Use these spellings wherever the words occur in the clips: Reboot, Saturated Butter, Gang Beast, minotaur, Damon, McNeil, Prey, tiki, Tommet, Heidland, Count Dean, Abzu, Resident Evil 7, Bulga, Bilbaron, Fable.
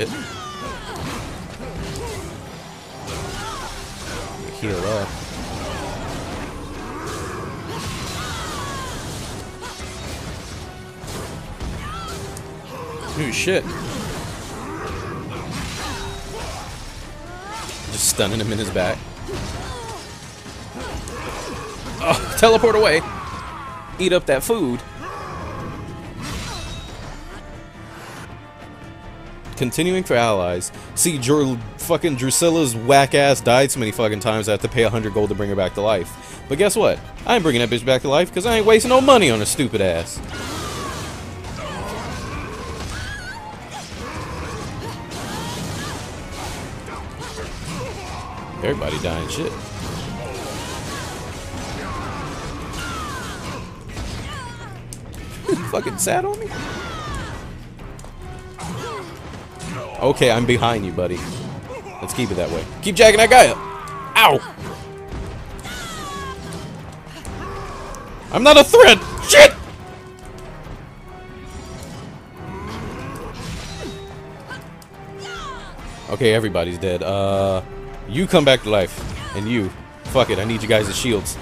shit. Heal up. Ooh, shit. Just stunning him in his back. Oh, teleport away. Eat up that food. Continuing for allies. See, fucking Drusilla's whack ass died so many fucking times I have to pay 100 gold to bring her back to life. But guess what? I ain't bringing that bitch back to life because I ain't wasting no money on her stupid ass. Everybody dying shit. Fucking sad on me? Okay, I'm behind you, buddy. Let's keep it that way. Keep jacking that guy up. Ow! I'm not a threat! Shit! Okay, everybody's dead. You come back to life. And you. Fuck it, I need you guys as shields.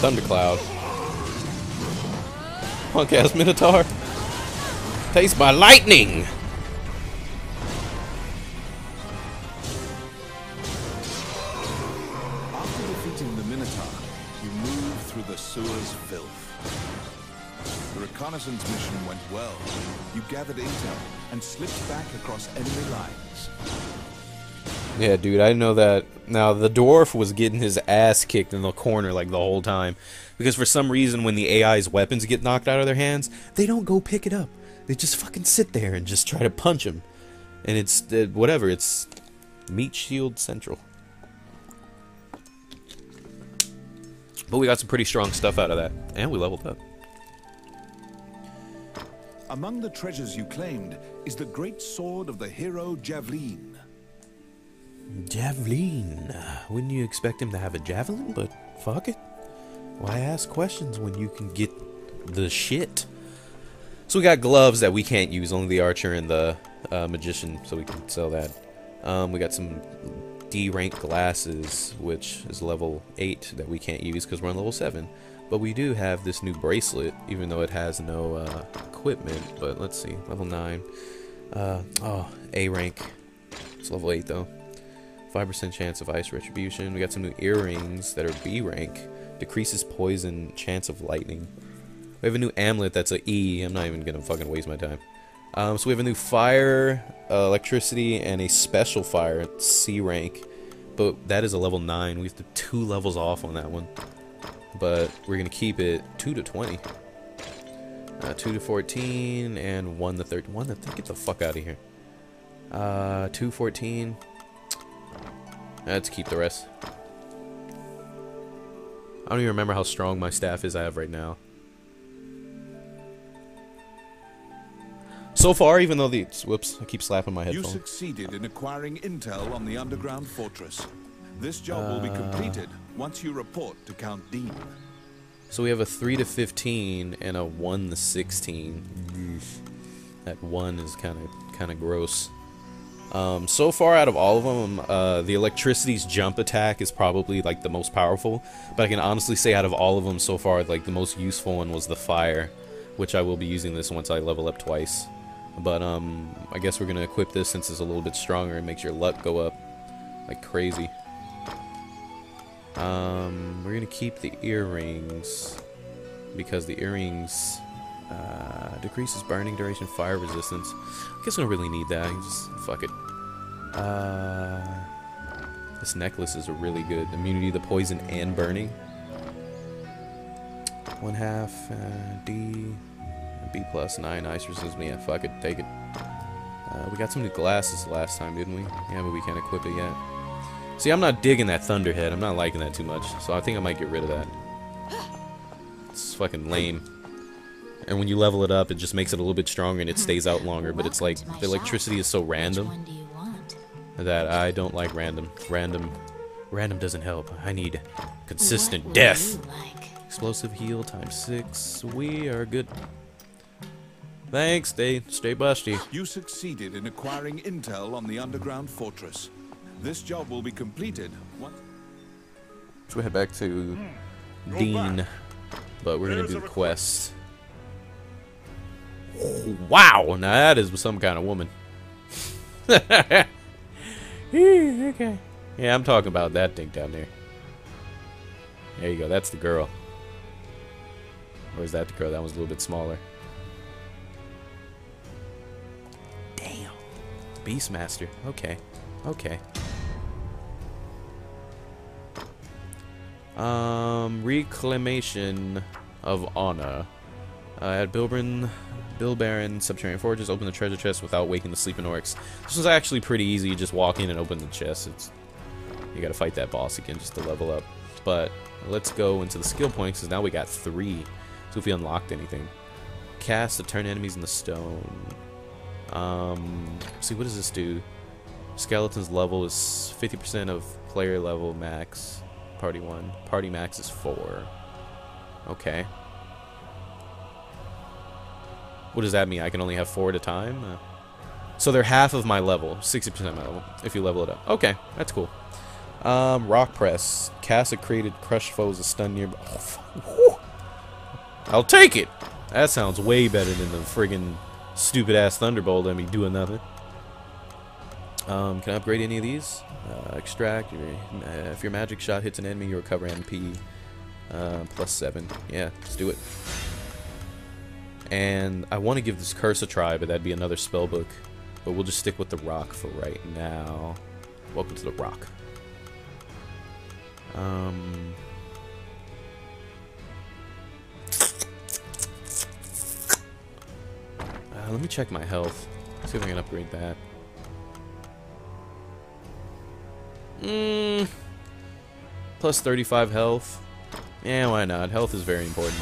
Thundercloud. Punk ass Minotaur. Taste my lightning! After defeating the Minotaur, you moved through the sewer's filth. The reconnaissance mission went well. You gathered intel and slipped back across enemy lines. Yeah, dude, I know that. Now, the dwarf was getting his ass kicked in the corner, like, the whole time. Because for some reason, when the AI's weapons get knocked out of their hands, they don't go pick it up. They just fucking sit there and just try to punch him. And it's, whatever, it's meat shield central. But we got some pretty strong stuff out of that. And we leveled up. Among the treasures you claimed is the great sword of the hero Javelin. Javelin. Wouldn't you expect him to have a javelin, but fuck it. Why ask questions when you can get the shit? So we got gloves that we can't use, only the archer and the magician, so we can sell that. We got some D-rank glasses, which is level 8 that we can't use because we're on level 7. But we do have this new bracelet, even though it has no equipment, but let's see, level 9. Oh, A rank. It's level 8 though. 5% chance of ice retribution. We got some new earrings that are B rank. Decreases poison, chance of lightning. We have a new amulet that's an E. I'm not even gonna fucking waste my time. So we have a new fire, electricity, and a special fire at C rank. But that is a level 9. We have to 2 levels off on that one. But we're gonna keep it 2 to 20. 2 to 14, and 1 to 30. 1 to 30? Get the fuck out of here. 2, 14. Let's keep the rest. I don't even remember how strong my staff is I have right now. So far, even though the... Whoops, I keep slapping my headphone. You succeeded in acquiring intel on the underground fortress. This job will be completed once you report to Count Dean. So we have a 3 to 15 and a 1 to 16. That 1 is kind of gross. So far out of all of them, the electricity's jump attack is probably like the most powerful, but I can honestly say out of all of them so far, like the most useful one was the fire, which I will be using this once I level up twice. But I guess we're gonna equip this since it's a little bit stronger and makes your luck go up like crazy. We're gonna keep the earrings because the earrings decreases burning duration, fire resistance. I guess I don't really need that. I can just fuck it. This necklace is a really good immunity to poison and burning. 1/2 D B plus 9 ice resistance. Yeah, fuck it, take it. We got some new glasses last time, didn't we? Yeah, but we can't equip it yet. See, I'm not digging that Thunderhead. I'm not liking that too much, so I think I might get rid of that. It's fucking lame. And when you level it up, it just makes it a little bit stronger and it stays out longer. But it's like the electricity is so random that I don't like random. Random doesn't help. I need consistent death. Explosive heal ×6. We are good. Thanks, stay busty. You succeeded in acquiring intel on the underground fortress. This job will be completed. Should we head back to Dean? But we're gonna do the quest. Oh, wow, now that is some kind of woman. Okay. Yeah, I'm talking about that thing down there. There you go. That's the girl. Or is that the girl? That one's a little bit smaller. Damn. Beastmaster. Okay. Okay. Reclamation of honor. At Bilbaron Subterranean Forges, open the treasure chest without waking the sleeping orcs. This was actually pretty easy. You just walk in and open the chest. You gotta fight that boss again just to level up. But let's go into the skill points, because now we got 3. So if we unlocked anything. Cast to turn enemies into stone. See, what does this do? Skeleton's level is 50% of player level max. Party 1. Party max is 4. Okay. What does that mean? I can only have 4 at a time? So they're half of my level. 60% of my level, if you level it up. Okay, that's cool. Rock press. Cast a created crush foes to stun nearby. Oh, I'll take it! That sounds way better than the friggin' stupid-ass Thunderbolt and me doing nothing. Can I upgrade any of these? Extract. If your magic shot hits an enemy, you recover MP. +7. Yeah, let's do it. And I want to give this curse a try, but that'd be another spellbook. But we'll just stick with the rock for right now. Welcome to the rock. Let me check my health. See if I can upgrade that. Plus 35 health. Yeah, why not? Health is very important.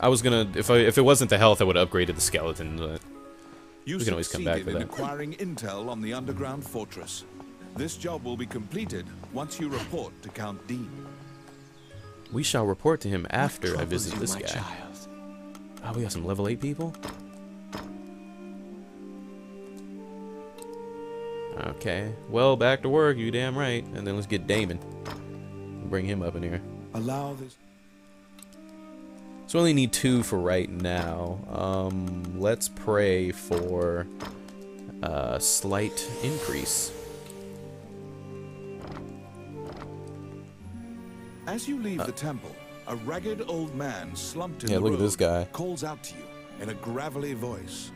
I was gonna, if it wasn't the health, I would have upgraded the skeleton. But you can always come back to that. Acquiring intel on the underground fortress. This job will be completed once you report to Count Dean. We shall report to him after I visit this guy. Child? Oh, we got some level 8 people. Okay, well, back to work. You damn right. And then let's get Damon. Bring him up in here. Allow this. So we only need 2 for right now. Let's pray for a slight increase. As you leave the temple, a ragged old man slumped in the road. Yeah, look at this guy. Calls out to you in a gravelly voice.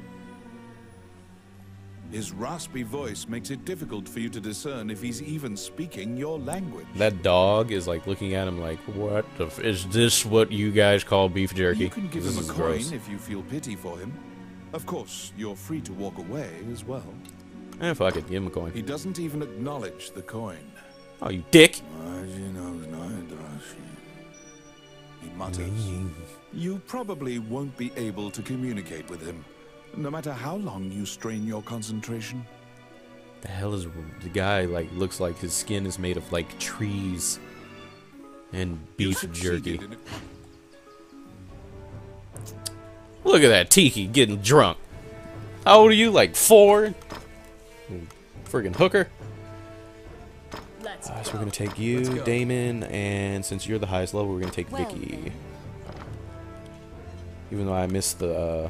His raspy voice makes it difficult for you to discern if he's even speaking your language. That dog is like looking at him like, what the f is this what you guys call beef jerky? You can give him a coin if you feel pity for him. Of course, you're free to walk away as well. Eh, fuck it, give him a coin. He doesn't even acknowledge the coin. Oh, you dick! He mutters. You probably won't be able to communicate with him. No matter how long you strain your concentration. The hell is the guy like? Looks like his skin is made of like trees and beef jerky. Look at that Tiki getting drunk. How old are you? Like 4? Friggin' hooker. So we're gonna take you, Damon, and since you're the highest level, we're gonna take Vicky. Even though I miss the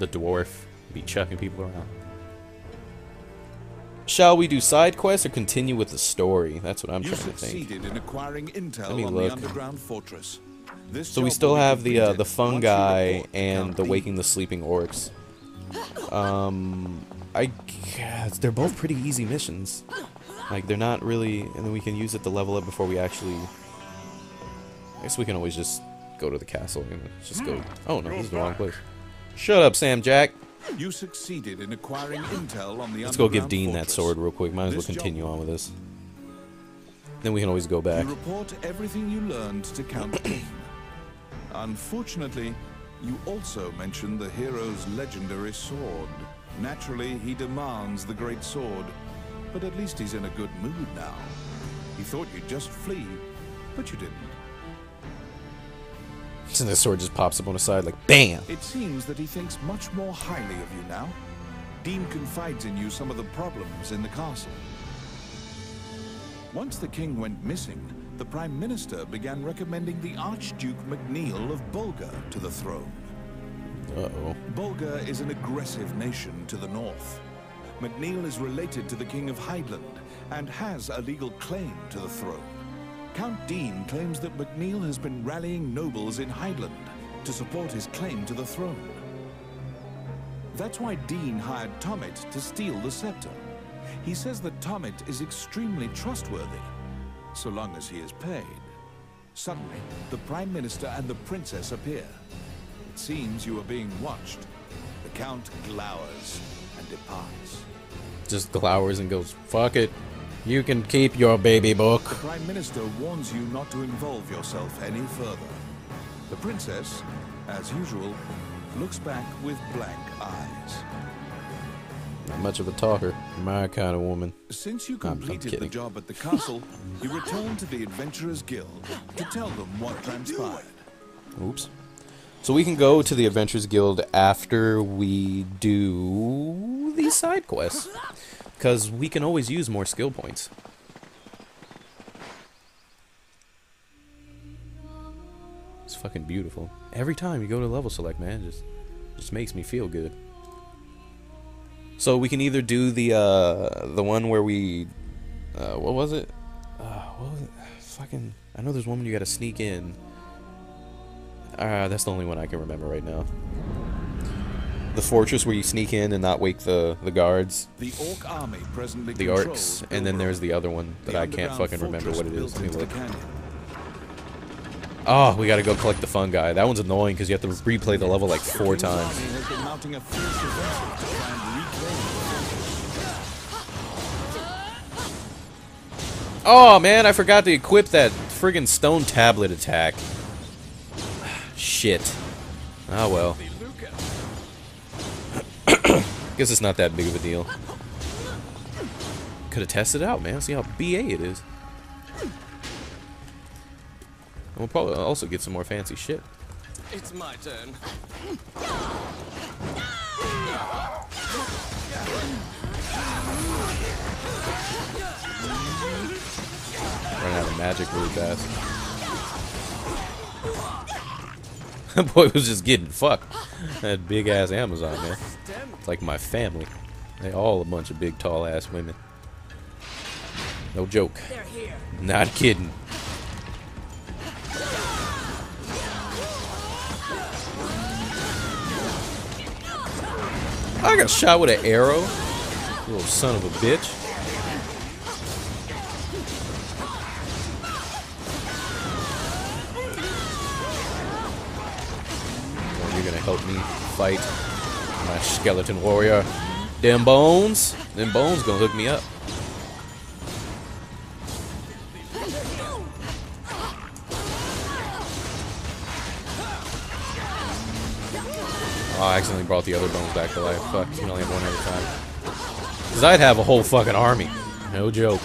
dwarf. Be chucking people around. Shall we do side quests or continue with the story? That's what I'm trying to think. Let me look. So we still have the fungi and the waking the sleeping orcs. I guess they're both pretty easy missions. Like they're not really, and then we can use it to level up before we actually. I guess we can always just go to the castle and just go. Oh no, this is the wrong place. Shut up, Sam Jack. You succeeded in acquiring intel on the. Let's go give Dean that sword real quick. Might as well continue on with this. Then we can always go back. You report everything you learned to Count Dean. Unfortunately, you also mention the hero's legendary sword. Naturally, he demands the great sword, but at least he's in a good mood now. He thought you'd just flee, but you didn't. And the sword just pops up on the side like BAM! It seems that he thinks much more highly of you now. Dean confides in you some of the problems in the castle. Once the king went missing, the Prime Minister began recommending the Archduke McNeil of Bulga to the throne. Uh-oh. Bulga is an aggressive nation to the north. McNeil is related to the King of Heidland and has a legal claim to the throne. Count Dean claims that McNeil has been rallying nobles in Heidland to support his claim to the throne. That's why Dean hired Tommet to steal the scepter. He says that Tommet is extremely trustworthy, so long as he is paid. Suddenly, the Prime Minister and the Princess appear. It seems you are being watched. The Count glowers and departs. Just glowers and goes, fuck it. You can keep your baby book. The Prime Minister warns you not to involve yourself any further. The Princess, as usual, looks back with blank eyes. Not much of a talker, my kind of woman. Since you completed the job at the castle, you returned to the Adventurers Guild to tell them what transpired. Oops. So we can go to the Adventurers Guild after we do these side quests, because we can always use more skill points. It's fucking beautiful. Every time you go to level select, man, it just makes me feel good. So we can either do the one where we, what was it? Fucking, I know there's one where you gotta sneak in. That's the only one I can remember right now. The fortress where you sneak in and not wake the guards. The orc army presently the orcs, and then there's the other one that I can't fucking remember what it is. Let me look. Oh, we gotta go collect the fungi. That one's annoying because you have to replay the level like 4 times. Oh man, I forgot to equip that friggin' stone tablet attack. Shit. Ah well. Guess it's not that big of a deal. Could have tested it out, man. See how BA it is. We'll probably also get some more fancy shit. It's my turn. Running out of magic really fast. That boy was just getting fucked. That big ass Amazon, man. It's like my family. They all a bunch of big tall ass women. No joke. Not kidding. I got shot with an arrow. Little son of a bitch. Well, you're gonna help me fight my skeleton warrior. Them bones. Them bones gonna hook me up. Oh, I accidentally brought the other bones back to life. Fuck, you can only have one every time. Because I'd have a whole fucking army. No joke.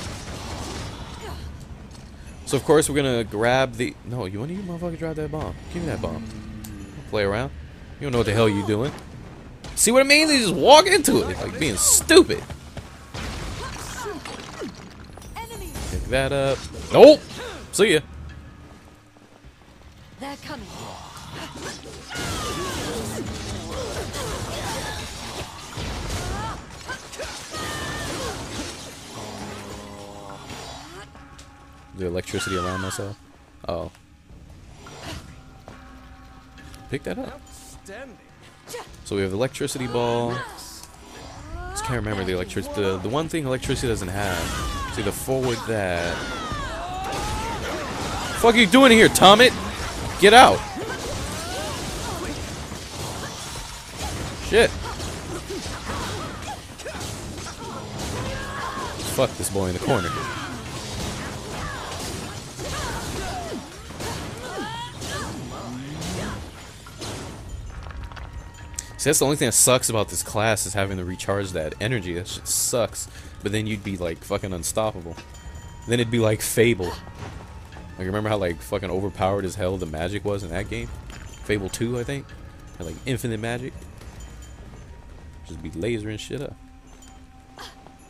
So, of course, we're going to grab the... No, you want to motherfucker drop that bomb? Give me that bomb. Don't play around. You don't know what the hell you're doing. See what I mean? They just walk into it. Like, being stupid. Pick that up. Nope. See ya. They're coming. The electricity alarm myself. Oh. Pick that up. So we have electricity ball. I just can't remember the electricity. The one thing electricity doesn't have. So either forward that. What the fuck are you doing here, Tommet? Get out. Shit. Fuck this boy in the corner. See, that's the only thing that sucks about this class is having to recharge that energy. That shit sucks. But then you'd be like fucking unstoppable. Then it'd be like Fable. Like, remember how like fucking overpowered as hell the magic was in that game? Fable 2, I think. Had like infinite magic. Just be lasering shit up.